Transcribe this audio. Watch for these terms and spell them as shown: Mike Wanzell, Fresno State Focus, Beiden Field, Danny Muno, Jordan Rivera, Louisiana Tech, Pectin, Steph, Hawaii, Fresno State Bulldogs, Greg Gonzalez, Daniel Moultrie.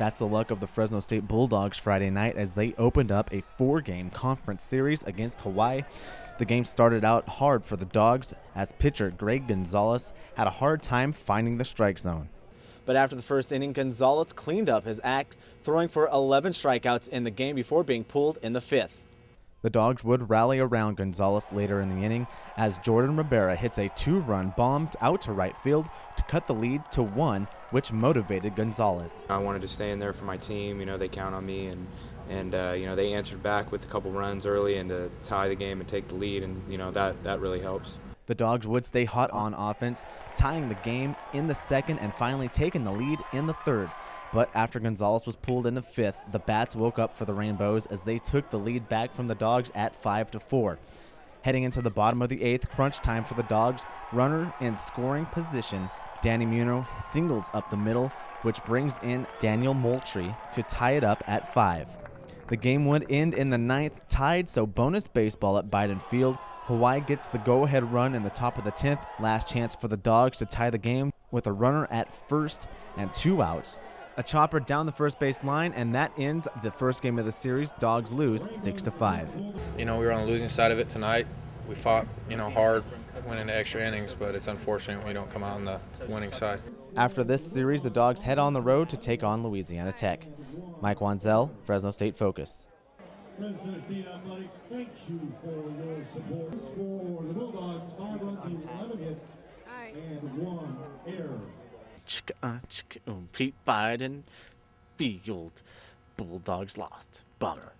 That's the luck of the Fresno State Bulldogs Friday night as they opened up a four-game conference series against Hawaii. The game started out hard for the Dogs as pitcher Greg Gonzalez had a hard time finding the strike zone. But after the first inning, Gonzalez cleaned up his act, throwing for 11 strikeouts in the game before being pulled in the fifth. The Dogs would rally around Gonzalez later in the inning as Jordan Rivera hits a two-run bomb out to right field to cut the lead to one, which motivated Gonzalez. I wanted to stay in there for my team. You know, they count on me, and they answered back with a couple runs early and to tie the game and take the lead, and you know that really helps. The Dogs would stay hot on offense, tying the game in the second and finally taking the lead in the third. But after Gonzalez was pulled in the fifth, the bats woke up for the Rainbows as they took the lead back from the Dogs at 5-4. Heading into the bottom of the eighth, crunch time for the Dogs. Runner in scoring position, Danny Muno singles up the middle, which brings in Daniel Moultrie to tie it up at 5. The game would end in the ninth, tied, so bonus baseball at Beiden Field. Hawaii gets the go-ahead run in the top of the 10th. Last chance for the Dogs to tie the game with a runner at first and two outs. A chopper down the first base line, and that ends the first game of the series. Dogs lose 6-5. You know, we were on the losing side of it tonight. We fought, you know, hard, went into extra innings, but it's unfortunate we don't come out on the winning side. After this series, the Dogs head on the road to take on Louisiana Tech. Mike Wanzell, Fresno State Focus. Fresno State Athletics, thank you for your support for the Bulldogs. 5 rookies, 11 hits, and 1 error. Pete Beiden Field. Bulldogs lost. Bummer.